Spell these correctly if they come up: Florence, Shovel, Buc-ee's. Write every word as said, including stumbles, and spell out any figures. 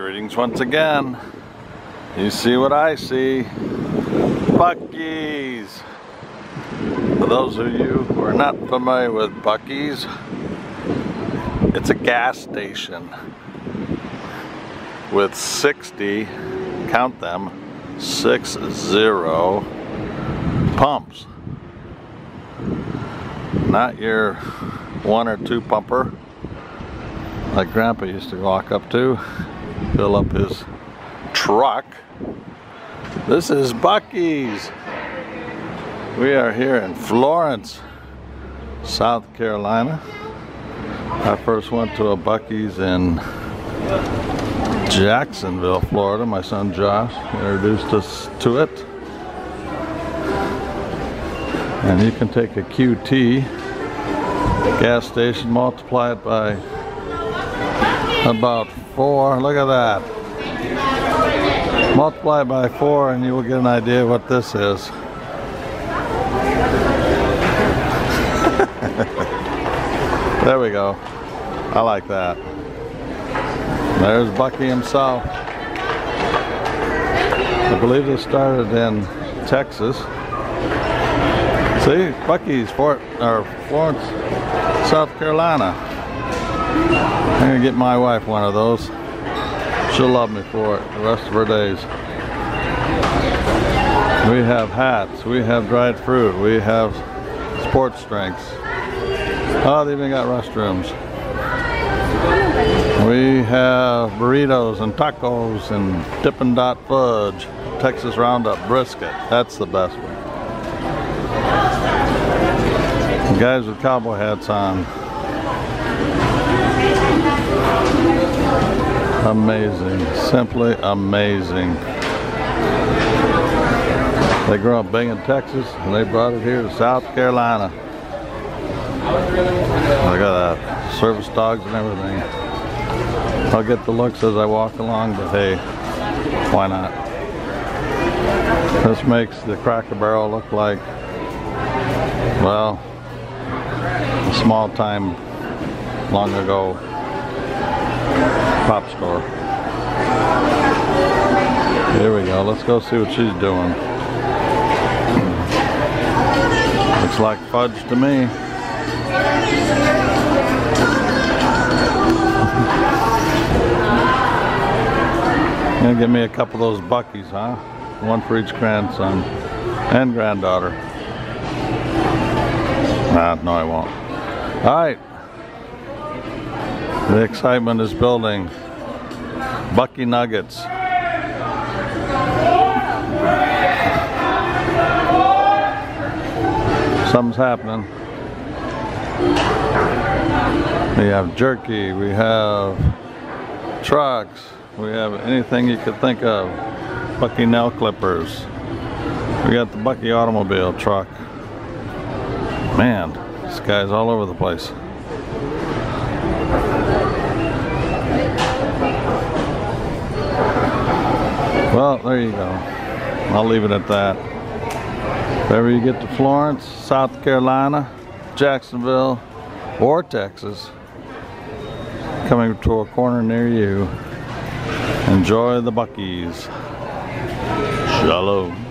Greetings once again. You see what I see. Buc-ee's. For those of you who are not familiar with Buc-ee's, it's a gas station with sixty, count them, six zero pumps. Not your one or two pumper like Grandpa used to walk up to, fill up his truck. This is Buc-ee's. We are here in Florence, South Carolina. I first went to a Buc-ee's in Jacksonville, Florida. My son Josh introduced us to it. And you can take a Q T gas station, multiply it by about four, look at that. Multiply by four and you will get an idea of what this is. There we go. I like that. There's Buc-ee himself. I believe this started in Texas. See, Buc-ee's, Fort, or Florence, South Carolina. I'm gonna get my wife one of those. She'll love me for it the rest of her days. We have hats, we have dried fruit, we have sports drinks. Oh, they even got restrooms. We have burritos and tacos and Dippin' Dot fudge, Texas Roundup brisket. That's the best one. The guys with cowboy hats on. Amazing, simply amazing. They grew up big in Texas and they brought it here to South Carolina. Look at that, service dogs and everything. I'll get the looks as I walk along, but hey, why not? This makes the Cracker Barrel look like, well, a small time long ago pop store. Here we go. Let's go see what she's doing. Looks like fudge to me. Gonna give me a couple of those Buc-ee's, huh? One for each grandson and granddaughter. Nah, no, I won't. All right. The excitement is building. Buc-ee nuggets. Something's happening. We have jerky, we have trucks, we have anything you could think of. Buc-ee nail clippers. We got the Buc-ee automobile truck. Man, this guy's all over the place. Well, there you go. I'll leave it at that. If ever you get to Florence, South Carolina, Jacksonville, or Texas, coming to a corner near you, enjoy the Buc-ee's. Shalom.